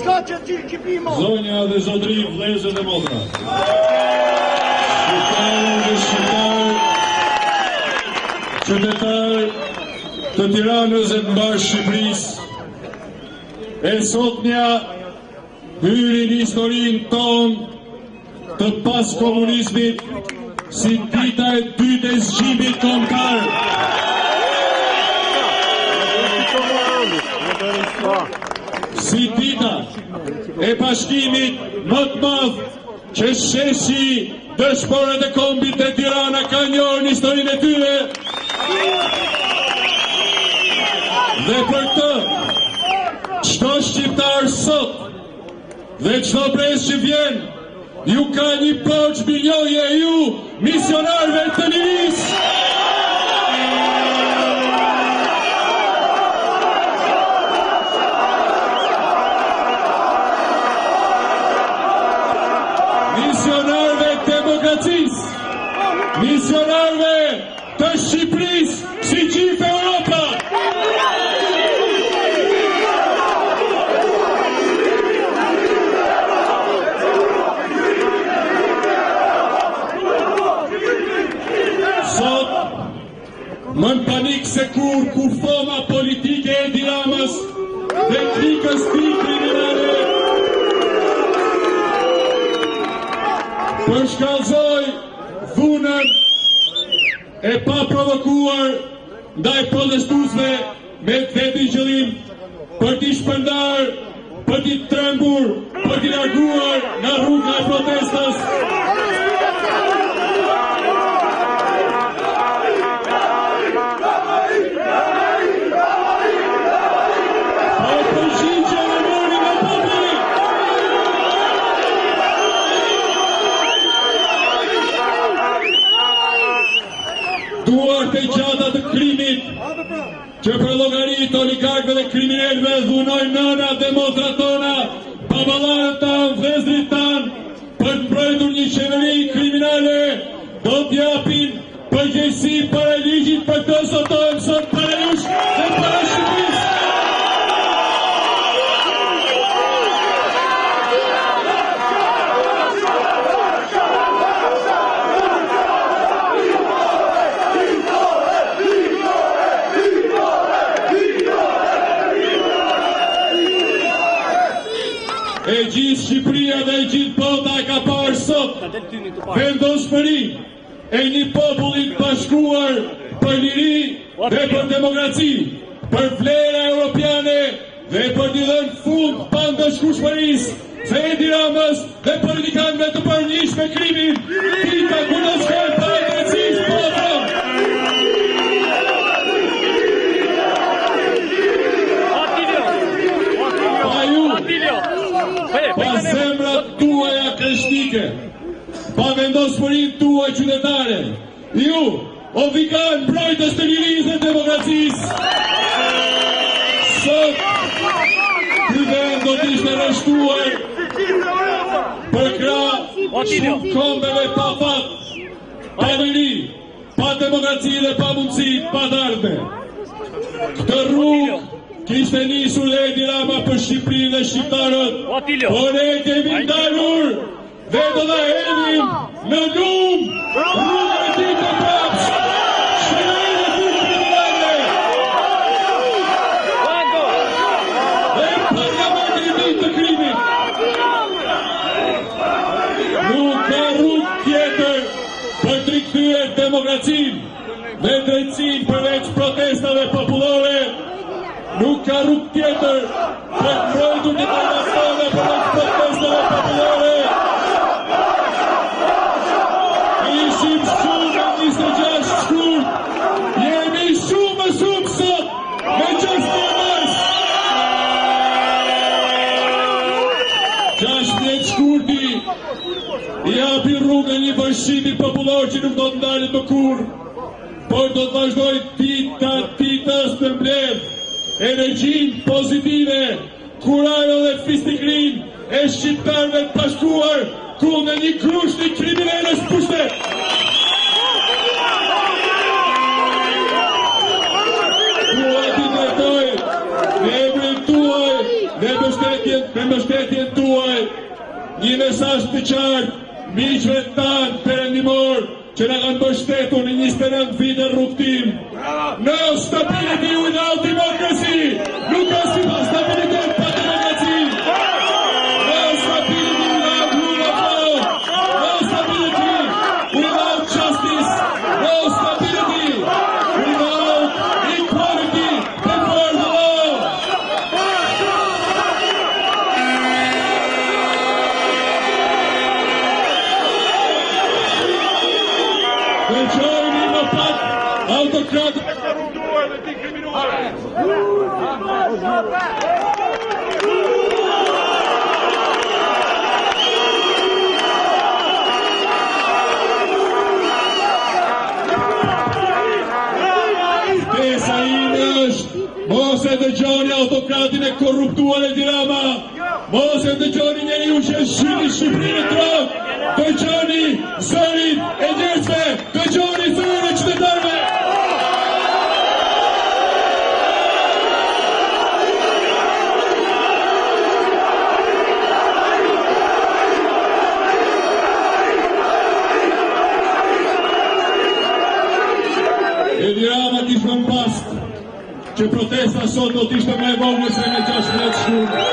Скаче тільки піймав. Зоня де жодні влезе не можна. Чудетай, то Тирану зембаш і бліз. Е сотня вирін історін тон, то пас комуністів, сидітай дідес жібі конкар. Сидіта, е пашкіміт нотмав, чешеші, dëshpore dhe kombit e Tirana ka njohë një historin e tyre dhe për të qdo shqiptar sot dhe qdo pres që vjen ju ka një poq binjohje ju misionarve të liris misionarve të Shqipëris si gjithë Europa sot më në panik se kur foma politike e Tiranës dhe klikës ti kriminale përshkallzoj dhunën e pa provokuar ndaj protestusve me vetëm qëllim për t'i shpërndar, për t'i trembur, për t'i larguar nga rruga e protestës. Duart e gjata të krimit që për llogarit oligarkëve dhe kriminalëve dhunojnë nënat dhe motrat tona, baballarët tanë, vëllezërit tanë, për të mbrojtur një qeveri kriminale, do t'japin përgjegjësi para ligjit për të zotojmë sot para jush dhe para Shqipërisë. E gjithë Shqipëria dhe e gjithë bota ka parë sot vendosmëri e një popullit bashkuar për liri dhe për demokraci, për vlera europiane dhe për t'i dhënë fund pandëshkueshmërisë së Tiranës dhe politikanëve të përnjishëm me krimin, pika ku do shkojë padrejtisë bota. Pa zemrat tuaja kreshtike, pa vendosmërinë tuaj qytetare, ju, o vikën mbrojtës të lirisë dhe demokracisë. Sot, ky vend do t'ishte rreshtuar për krah shumë kombeve pa fat, pa veri, pa demokraci dhe pa mundësi, pa të ardhme. Këtë rrugë kishte nisur dhe Edi Rama për Shqipërinë dhe shqiptarët, por ne kemi ndarur dhe do ta hedhim në lum rrugën e tij të prapshme. Dhe parlamentin e tij të krimit. Nuk ka rrugë tjetër për të rikthyer demokracinë dhe drejtësinë përveç protestave popullore. Nuk ka rrugë tjetër për të mbrojtur demokracinë për protestave popullore. Ishim shumë në 26 shkurt, jemi shumë më shumë sot me qështimës. 16 shkurti i hapi rrugën një bashkimi popullor që nuk do të ndalet më kurrë, por do të vazhdojë ditës të mbledhë energjin pozitive, kurajnë dhe fistikrin e shqiptarëve të bashkuar kundër një grushti kriminalësh pushte. Tuaj t'i drejtojmë, ne e bërëm tuaj, ne bështetjen, ne mbështetjen tuaj, një mesazh të qartë miqve tan perëndimor që na kanë mbështetur në 29 vite rrugtim. No stability without democracy. Nuk ka si pas stabilitet pa demokraci. No stability without rule of law. No stability without justice. No stability without equality before the law. Dhe qojnë më pak autokratë dhe ti kriminuar. Mos e dëgjoni autokratin e korruptuar e Tirama, mos e dëgjoni njeriu që e shiri Shqipërinë në trok, dëgjoni zërin e njerëzve, dëgjoni zërin e qytetarëve. E Tirama kishte më pas që protesta sot do t'ishtë me vogë se me 16 shumë.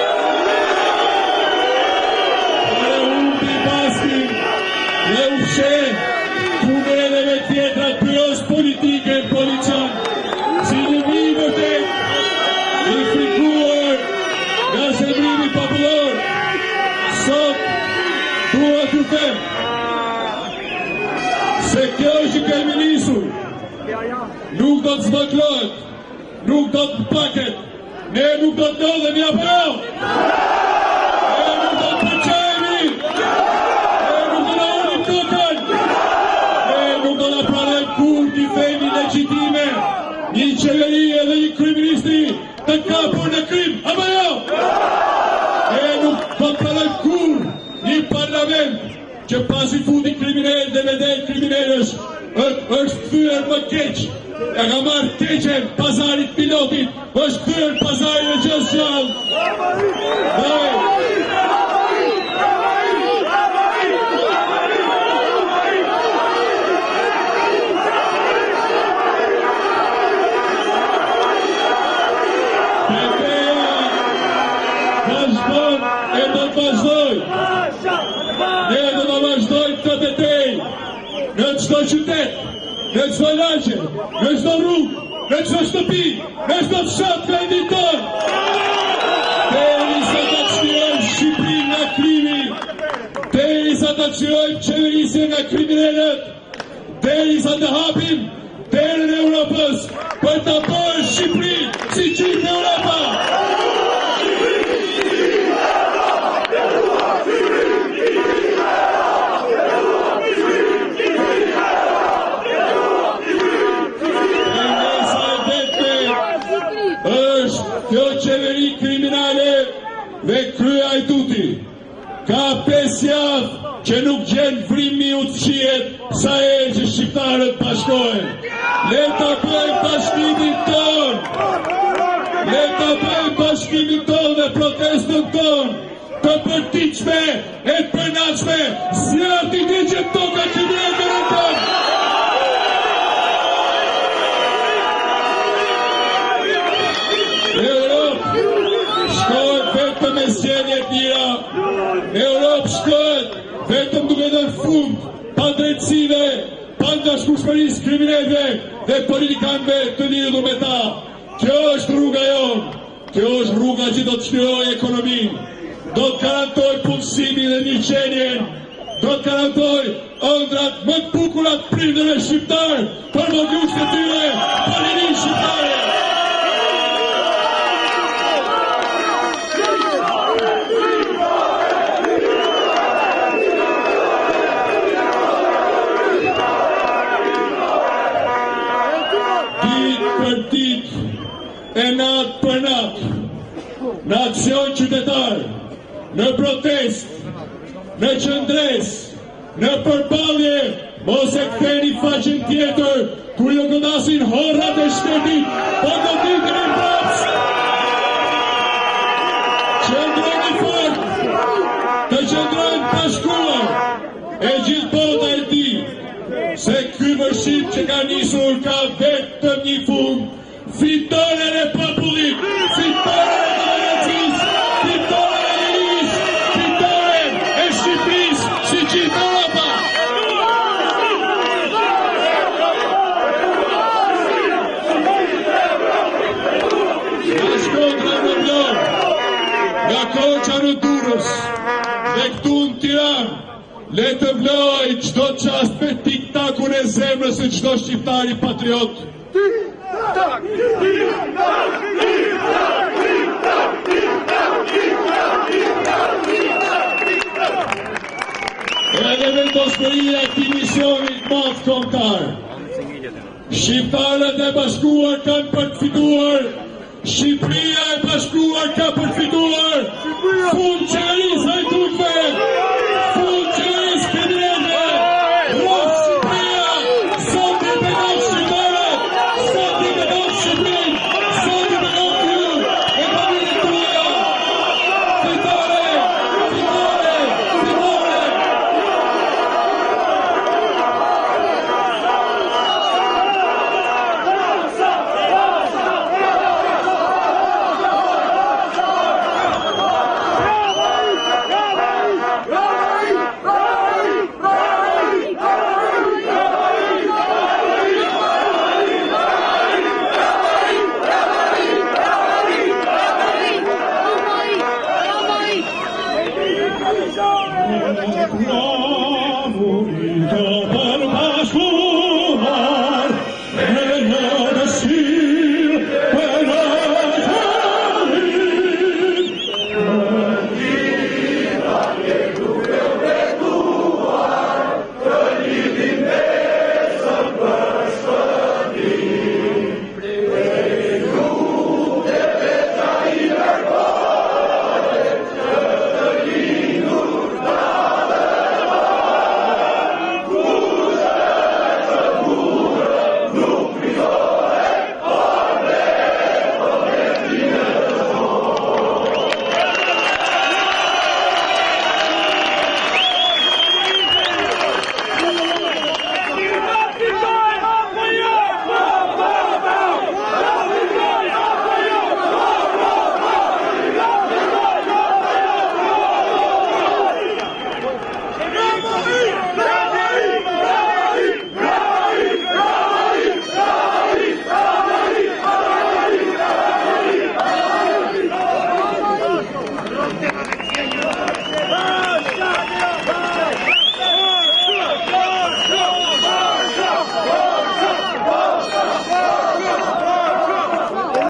Pare unë t'i pasti dhe u fshe punën edhe me tjetrat pyros politike e polican, si një mi vërtet i frikuar nga zemrimi popullor. Sot tua t'u tem se kjo që kemi nisur nuk do t'zbëklojt, nuk do të paket, ne nuk do të lodhemi apo jo? Ne nuk do të përqehemi, ne nuk do na ulim tokën, ne nuk do na pranojmë kurrë një veni legjitime, një qeveri edhe një kryeministri të kapur në krim, apo jo? Ne nuk do të pranojmë kurrë një parlament që pasi futi kriminalë dhe veten kriminalësh është thyer më keq. E ka marrë keqen pazarit pilotit, është thyer pazarit e gjithë gjallë. Pepeja vazhdon e do të vazhdoj. Ne do të vazhdojmë të betejë në çdo qytet, në çdo lagje, në çdo rrugë, në çdo shtëpi, në çdo fshat kreditor. Derisa ta çlirojmë Shqipërinë nga krimi, derisa ta çlirojmë qeverisjen nga kriminalët, derisa të hapim derën e Europës për ta bërë Shqipërinë si gjithë Europa. Kjo qeveri kriminale dhe krya i tuti ka 5 javë që nuk gjenë vrimi u të qiet sa e që shqiptarët bashkohen. Le ta bëjmë bashkimin ton, le ta bëjmë bashkimin ton dhe protestën ton të përtiqme e të përnaqme, si arti ti që të toka që një gërën ton. Në Europë shkët vetëm duke dhe fund pa drejtësive, pa ndashkueshmërisë kriminalëve dhe politikanëve të lidhur me ta. Kjo është rruga jonë, kjo është rruga që do të çlirojë ekonominë, do të garantojë punësimin dhe mirëqenien, do të garantojë ëndrat më të bukura të prindërve shqiptar për vogëlushtë e tyre, për rinin shqiptare. E natë për natë, në aksion qytetar, në protest, në qëndres, në përbalje, mos e ktheni faqen tjetër, kur ju godasin horrat e shtetit, po goditni në prapsë. Qëndroni fort, Egiptul Haiti se különbözít cseganisul ka vettem nyifunk, fitorele papuri, fitorele Haiti, fitorele Elis, fitorele Egipis, Sicilapa. Ascoltanoblon, la kochanu duros, vektun tiran. Le të vloj qdo qast me tiktakun e zemrës e qdo shqiptari patriot. Tiktak, tiktak, tiktak, tiktak, tiktak, tiktak, tiktak, tiktak, tiktak. Edhe vendosmëria e këtij misioni të madh kombëtar. Shqiptarët e bashkuar kanë përfituar, Shqipëria e bashkuar ka përfituar, fund qeverisë e turkëve, fund qeverisë federale, rrugë Shqipëria, sot i beton shqiptarët, sot i beton Shqipërinë, sot i beton ju e familjen tuaja. Fitore, fitore, fitore. No!